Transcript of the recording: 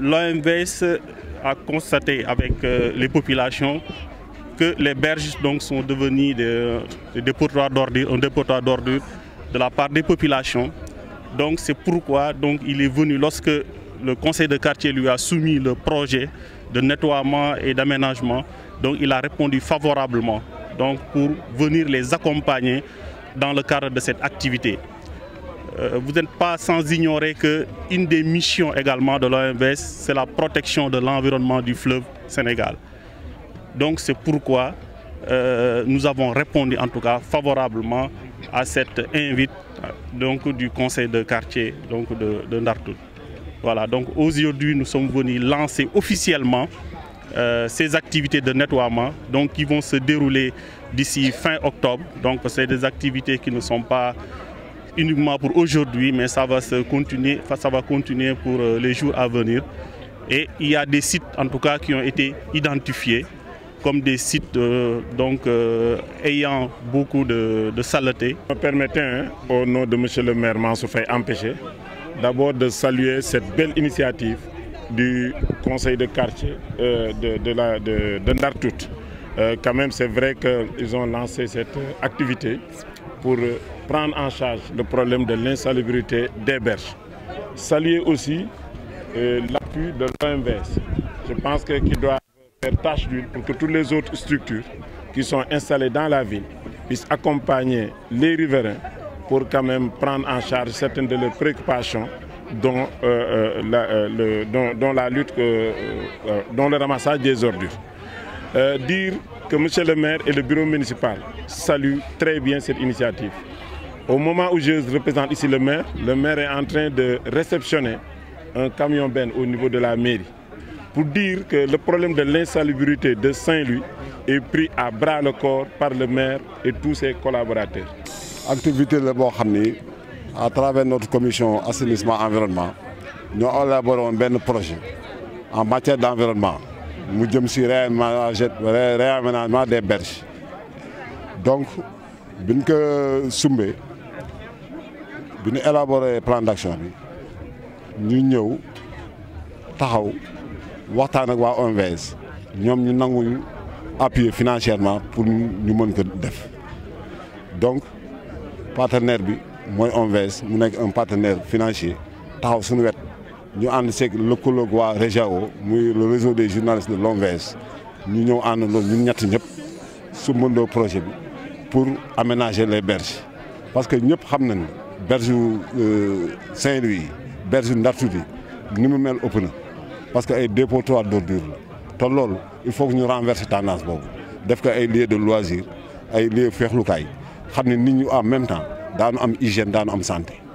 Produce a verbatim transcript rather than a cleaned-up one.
l'O M V S a constaté avec euh, les populations que les berges donc, sont devenues des, des dépotoirs d'ordures, un dépotoir d'ordures de la part des populations. Donc c'est pourquoi donc, il est venu, lorsque le conseil de quartier lui a soumis le projet de nettoiement et d'aménagement, donc il a répondu favorablement donc, pour venir les accompagner dans le cadre de cette activité. Euh, vous n'êtes pas sans ignorer qu'une des missions également de l'O M V S, c'est la protection de l'environnement du fleuve Sénégal. Donc c'est pourquoi euh, nous avons répondu en tout cas favorablement à cette invite donc, du conseil de quartier donc, de, de Ndar Toute. Voilà, donc aujourd'hui nous sommes venus lancer officiellement euh, ces activités de nettoiement donc, qui vont se dérouler d'ici fin octobre. Donc c'est des activités qui ne sont pas uniquement pour aujourd'hui, mais ça va, se continuer, ça va continuer pour les jours à venir. Et il y a des sites en tout cas qui ont été identifiés comme des sites euh, donc, euh, ayant beaucoup de, de saleté. Permettez, hein, au nom de M. le maire Mansour Faye Empêché, d'abord de saluer cette belle initiative du conseil de quartier euh, de, de, la, de, de Ndar Toute. Euh, quand même, c'est vrai qu'ils ont lancé cette activité pour prendre en charge le problème de l'insalubrité des berges. Saluer aussi euh, l'appui de l'O M V S. Je pense qu'il doit faire tâche d'huile pour que toutes les autres structures qui sont installées dans la ville puissent accompagner les riverains pour quand même prendre en charge certaines de leurs préoccupations, dont, euh, la, euh, le, dont, dont la lutte, euh, euh, dont le ramassage des ordures. Euh, dire que M. le maire et le bureau municipal saluent très bien cette initiative. Au moment où je représente ici le maire, le maire est en train de réceptionner un camion-benne au niveau de la mairie pour dire que le problème de l'insalubrité de Saint-Louis est pris à bras le corps par le maire et tous ses collaborateurs. Activité de Bohamni, à travers notre commission assainissement environnement, nous élaborons un projet en matière d'environnement. Nous avons aussi réaménagement des berges. Donc, nous avons élaboré un plan d'action. Nous avons O M V S. Nous avons appuyé financièrement pour nous faire. Donc, partenaire bi mooy O M V S mu nekk un partenaire financier taxaw suñu wet ñu ànd seeg lëkkaloog waa Régiao muy le réseau des journalistes de l'O M V S ñu ñëw ànd loolu ñun ñett ñëpp su mëndoo projet bi pour aménager les berges parce que ñëpp xam nañ berge Saint-Louis berge Ndar Toute yi ni mu mel ëpp na parce que ay dépotoir d'ordures la te loolu il faut que ñu renverser tendance boobu def ko ay lieu de loisir ay lieu feexlukaay xam ne nit ñu en même temps daanu am hygiène daanu am santé.